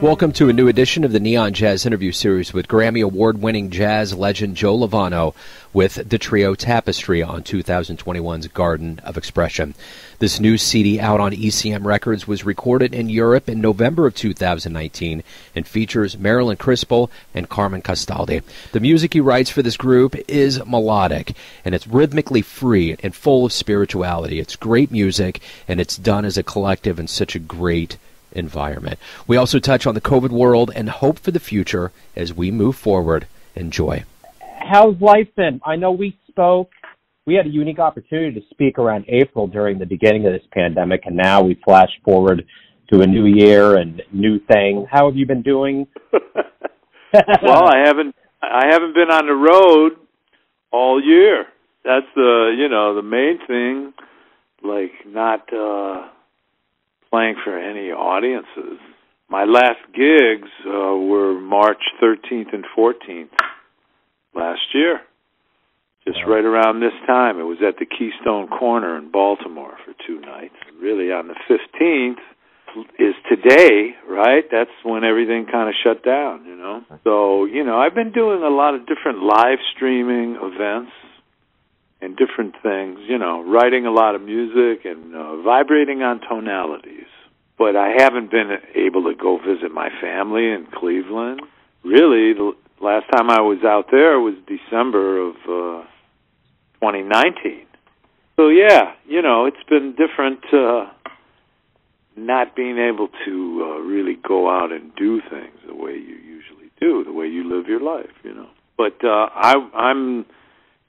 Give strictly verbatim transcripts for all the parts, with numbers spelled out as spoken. Welcome to a new edition of the Neon Jazz Interview Series with Grammy Award-winning jazz legend Joe Lovano with the Trio Tapestry on two thousand twenty-one's Garden of Expression. This new C D out on E C M Records was recorded in Europe in November of two thousand nineteen and features Marilyn Crispell and Carmen Castaldi. The music he writes for this group is melodic, and it's rhythmically free and full of spirituality. It's great music, and it's done as a collective in such a great environment. We also touch on the COVID world and hope for the future as we move forward. Enjoy. How's life been? I know we spoke, we had a unique opportunity to speak around April during the beginning of this pandemic, and now we flash forward to a new year and new thing. How have you been doing? Well, I haven't, I haven't been on the road all year. That's the, you know, the main thing, like not, uh, playing for any audiences. My last gigs uh, were March thirteenth and fourteenth last year, just right around this time. It was at the Keystone Corner in Baltimore for two nights. Really, on the fifteenth is today, right? That's when everything kind of shut down, you know? So, you know, I've been doing a lot of different live streaming events and different things, you know, writing a lot of music and uh, vibrating on tonalities. But I haven't been able to go visit my family in Cleveland. Really, the last time I was out there was December of uh, twenty nineteen. So, yeah, you know, it's been different uh, not being able to uh, really go out and do things the way you usually do, the way you live your life, you know. But uh, I, I'm...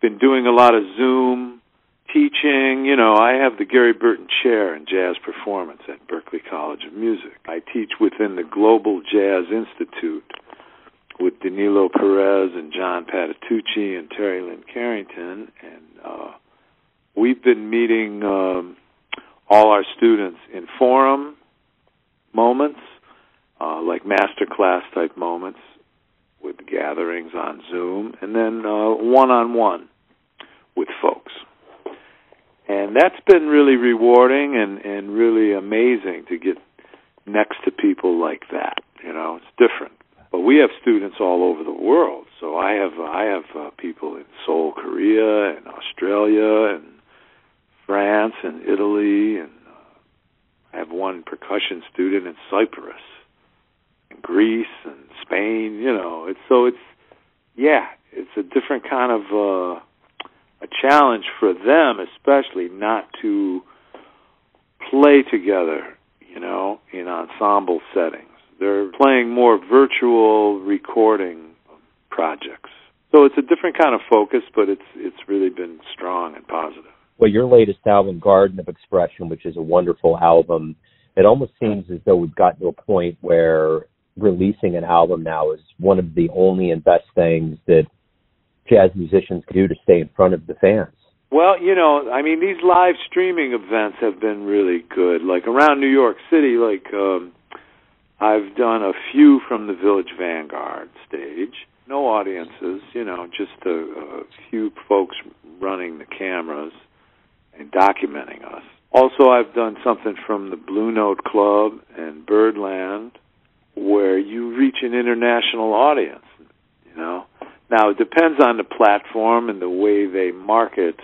been doing a lot of Zoom teaching. You know, I have the Gary Burton Chair in Jazz Performance at Berklee College of Music. I teach within the Global Jazz Institute with Danilo Perez and John Patitucci and Terry Lynn Carrington. And uh, we've been meeting um, all our students in forum moments, uh, like masterclass type moments, with gatherings on Zoom, and then uh, one-on-one with folks. And that's been really rewarding and, and really amazing to get next to people like that. You know, it's different. But we have students all over the world. So I have I have uh, people in Seoul, Korea, and Australia, and France, and Italy, and uh, I have one percussion student in Cyprus, and Greece, and Spain, you know. It's, so it's, yeah, it's a different kind of uh, a challenge for them, especially not to play together, you know, in ensemble settings. They're playing more virtual recording projects. So it's a different kind of focus, but it's it's really been strong and positive. Well, your latest album, Garden of Expression, which is a wonderful album, it almost seems as though we've gotten to a point where releasing an album now is one of the only and best things that jazz musicians can do to stay in front of the fans. Well, you know, I mean, these live streaming events have been really good. Like around New York City, like um, I've done a few from the Village Vanguard stage. No audiences, you know, just a, a few folks running the cameras and documenting us. Also, I've done something from the Blue Note Club and Birdland, where you reach an international audience, you know. Now, it depends on the platform and the way they market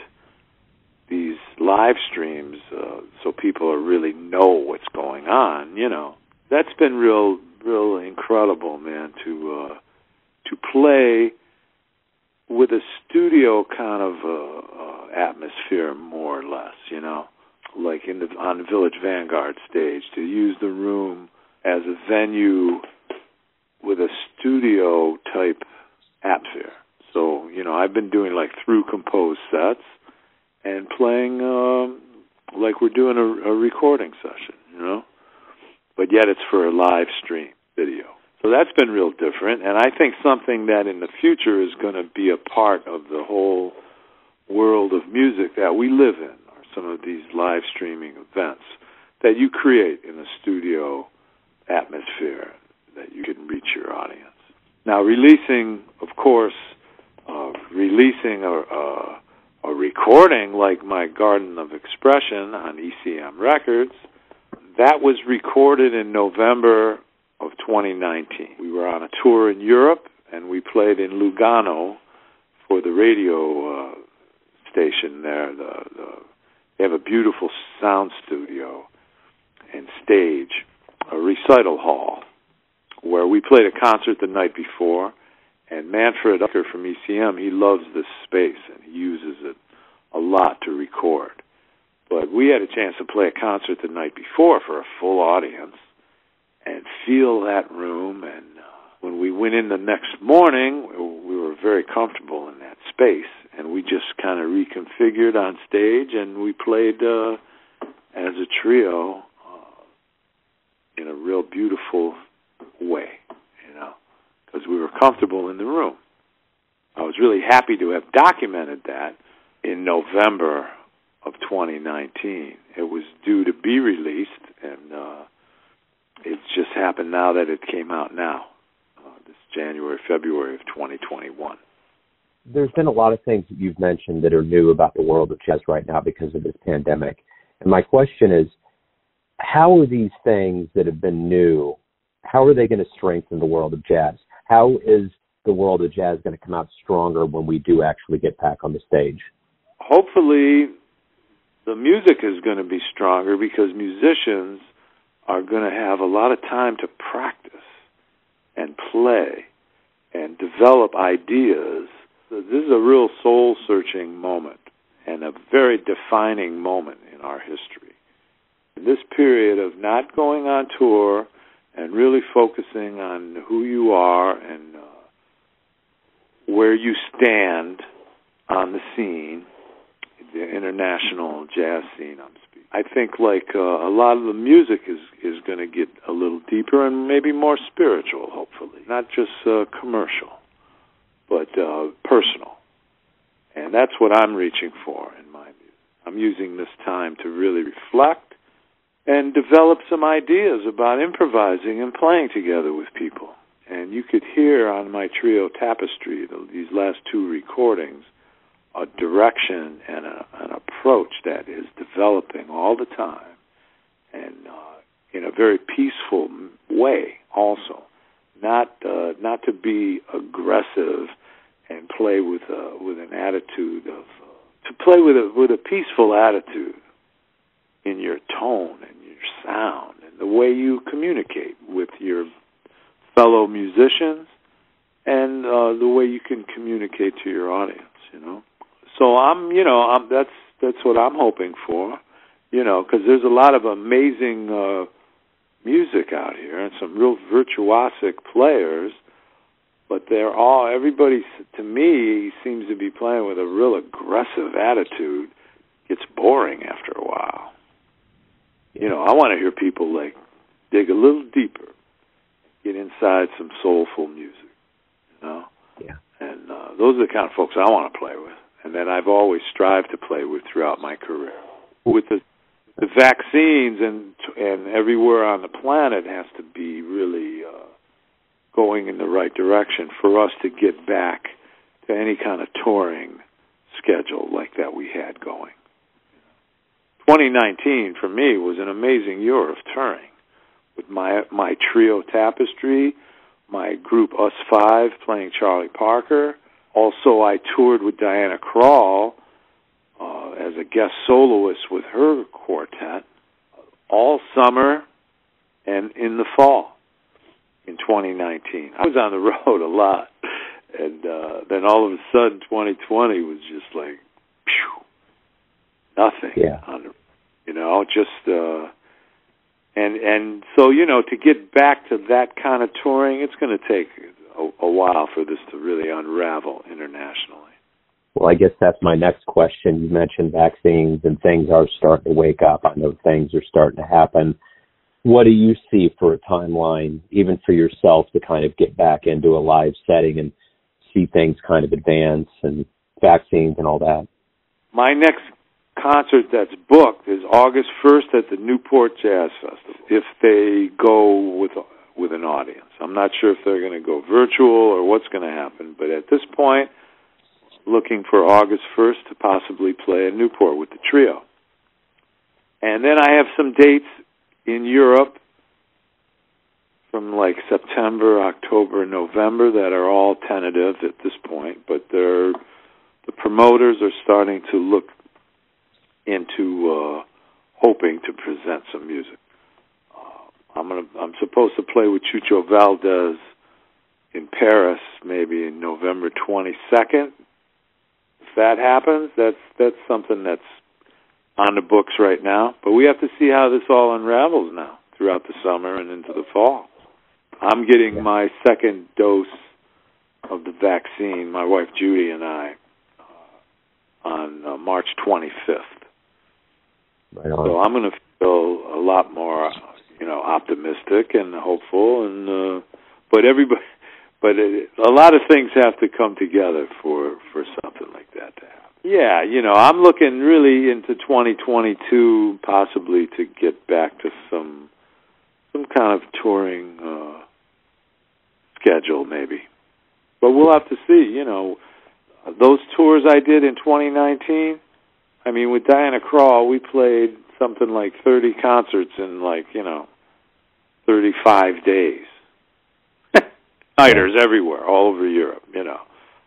these live streams uh, so people really know what's going on, you know. That's been real, real incredible, man, to uh, to play with a studio kind of uh, uh, atmosphere, more or less, you know, like in the, on the Village Vanguard stage, to use the room as a venue with a studio-type atmosphere. So, you know, I've been doing, like, through-composed sets and playing um, like we're doing a, a recording session, you know? But yet it's for a live stream video. So that's been real different, and I think something that in the future is going to be a part of the whole world of music that we live in are some of these live streaming events that you create in a studio atmosphere that you can reach your audience. Now, releasing, of course, releasing a, a, a recording like my Garden of Expression on E C M Records. That was recorded in November of twenty nineteen. We were on a tour in Europe, and we played in Lugano for the radio uh, station there. The, the, they have a beautiful sound studio and stage, a recital hall, where we played a concert the night before, and Manfred Ucker from E C M, he loves this space, and he uses it a lot to record. But we had a chance to play a concert the night before for a full audience and feel that room. And when we went in the next morning, we were very comfortable in that space, and we just kind of reconfigured on stage, and we played uh, as a trio uh, in a real beautiful way, you know, because we were comfortable in the room. I was really happy to have documented that in November of twenty nineteen. It was due to be released, and uh, it just happened now that it came out now. This January, February of twenty twenty-one. There's been a lot of things that you've mentioned that are new about the world of jazz right now because of this pandemic. And my question is, how are these things that have been new, how are they going to strengthen the world of jazz? How is the world of jazz going to come out stronger when we do actually get back on the stage? Hopefully, the music is going to be stronger because musicians are going to have a lot of time to practice and play and develop ideas. So this is a real soul-searching moment and a very defining moment in our history. In this period of not going on tour and really focusing on who you are and uh, where you stand on the scene, the international jazz scene, I'm speaking. I think like uh, a lot of the music is, is going to get a little deeper and maybe more spiritual, hopefully. Not just uh, commercial, but uh, personal. And that's what I'm reaching for in my music. I'm using this time to really reflect and develop some ideas about improvising and playing together with people. And you could hear on my Trio Tapestry, the, these last two recordings, a direction and a, an approach that is developing all the time and uh, in a very peaceful way also. Not uh, not to be aggressive and play with a, with an attitude of... Uh, to play with a, with a peaceful attitude in your tone and your sound and the way you communicate with your fellow musicians and uh, the way you can communicate to your audience, you know. So I'm, you know, I'm, that's that's what I'm hoping for, you know, because there's a lot of amazing uh, music out here and some real virtuosic players, but they're all, everybody, to me, seems to be playing with a real aggressive attitude. It's boring after a while. You know, I want to hear people, like, dig a little deeper, get inside some soulful music, you know? Yeah. And uh, those are the kind of folks I want to play with, and that I've always strived to play with throughout my career. With the, the vaccines and and everywhere on the planet has to be really uh, going in the right direction for us to get back to any kind of touring schedule like that we had going. twenty nineteen, for me, was an amazing year of touring. With my my Trio Tapestry, my group Us Five playing Charlie Parker. Also, I toured with Diana Krall uh, as a guest soloist with her quartet all summer and in the fall in twenty nineteen. I was on the road a lot, and uh, then all of a sudden twenty twenty was just like, phew, nothing. Yeah. On the, you know, just... Uh, and and so, you know, to get back to that kind of touring, it's going to take... A, a while for this to really unravel internationally. Well, I guess that's my next question. You mentioned vaccines and things are starting to wake up. I know things are starting to happen. What do you see for a timeline, even for yourself, to kind of get back into a live setting and see things kind of advance and vaccines and all that? My next concert that's booked is August first at the Newport Jazz Festival, if they go with... with an audience. I'm not sure if they're going to go virtual or what's going to happen, but at this point, looking for August first to possibly play in Newport with the trio. And then I have some dates in Europe from like September, October, November that are all tentative at this point, but they're, the promoters are starting to look into uh, hoping to present some music. Uh, I'm gonna, I'm supposed to play with Chucho Valdez in Paris, maybe in November twenty-second. If that happens, that's that's something that's on the books right now. But we have to see how this all unravels now throughout the summer and into the fall. I'm getting my second dose of the vaccine, my wife Judy and I, uh, on uh, March twenty-fifth. Right on. So I'm going to feel a lot more, you know, optimistic and hopeful. And uh, but everybody, but it, a lot of things have to come together for for something like that to happen. Yeah, you know, I'm looking really into twenty twenty-two possibly to get back to some some kind of touring uh, schedule maybe. But we'll have to see, you know. Those tours I did in twenty nineteen, I mean, with Diana Krall, we played something like thirty concerts in like, you know, thirty-five days. Nighters everywhere, all over Europe, you know.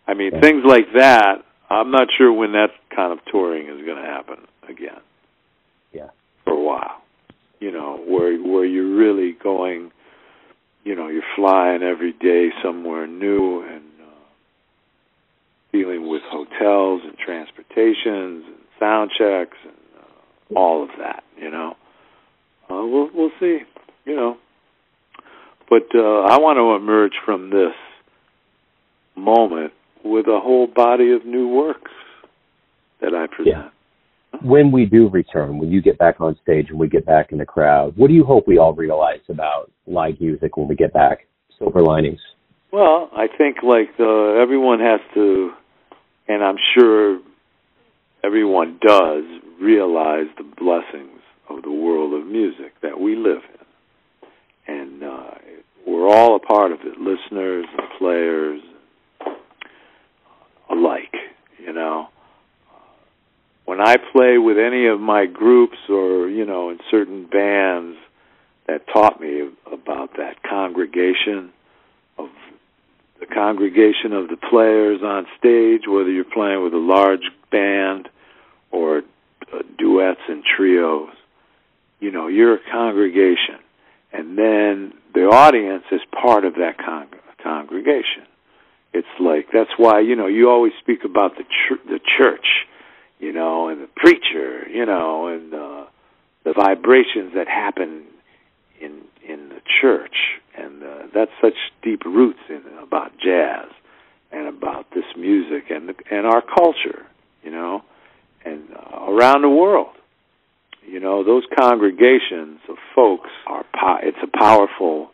I mean, yeah. Things like that, I'm not sure when that kind of touring is going to happen again. Yeah, for a while, you know, where where you're really going, you know, you're flying every day somewhere new and uh, dealing with hotels and transportations and sound checks and uh, all of that. You know, uh, we'll we'll see. You know, but uh, I want to emerge from this moment with a whole body of new works that I present. Yeah. When we do return, when you get back on stage and we get back in the crowd, what do you hope we all realize about live music when we get back? Silver linings. Well, I think like the, everyone has to, and I'm sure everyone does, realize the blessings of the world of music that we live in. And uh, we're all a part of it, listeners and players alike, you know. When I play with any of my groups or, you know, in certain bands that taught me about that congregation of the congregation of the players on stage, whether you're playing with a large band or uh, duets and trios, you know, you're a congregation. And then the audience is part of that con- congregation. It's like, that's why, you know, you always speak about the ch- the church, you know, and the preacher, you know, and uh, the vibrations that happen in in the church. And uh, that's such deep roots in about jazz and about this music and the, and our culture, you know, and uh, around the world. You know, those congregations of folks, are po- it's a powerful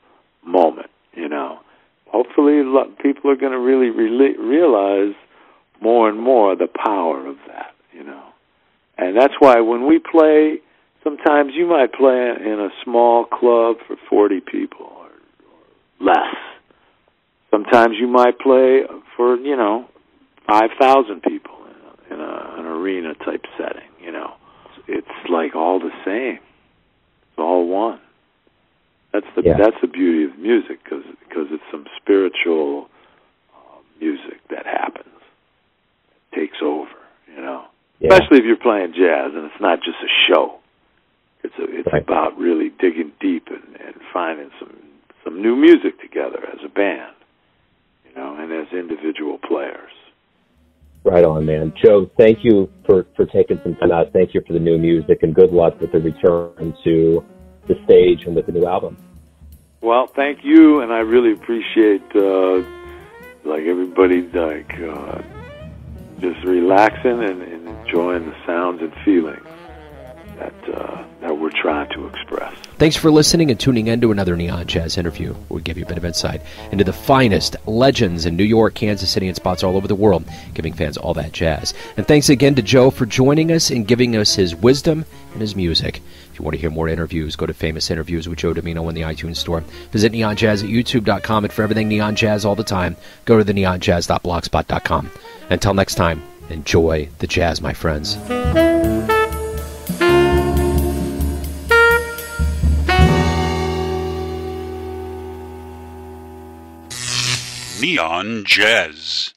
moment, you know. Hopefully, people are going to really re- realize more and more the power of that, you know. And that's why when we play, sometimes you might play in a small club for forty people or, or less. Sometimes you might play for, you know, five thousand people in, a, in a, an arena-type setting, you know. It's like all the same. It's all one. That's the yeah. that's the beauty of music, because it's some spiritual uh, music that happens, it takes over, you know. Yeah. Especially if you're playing jazz, and it's not just a show. It's a, it's right. about really digging deep and, and finding some some new music together as a band, you know, and as individual players. Right on, man. Joe, thank you for, for taking some time out. Thank you for the new music, and good luck with the return to the stage and with the new album. Well, thank you, and I really appreciate uh, like everybody like uh, just relaxing and, and enjoying the sounds and feelings that uh, that we're trying to express. Thanks for listening and tuning in to another Neon Jazz interview, where we give you a bit of insight into the finest legends in New York, Kansas City, and spots all over the world, giving fans all that jazz. And thanks again to Joe for joining us and giving us his wisdom and his music. If you want to hear more interviews, go to Famous Interviews with Joe Dimino in the iTunes store. Visit Neon Jazz at YouTube dot com, and for everything Neon Jazz all the time, go to the neon jazz dot blogspot dot com. Until next time, enjoy the jazz, my friends. Neon Jazz.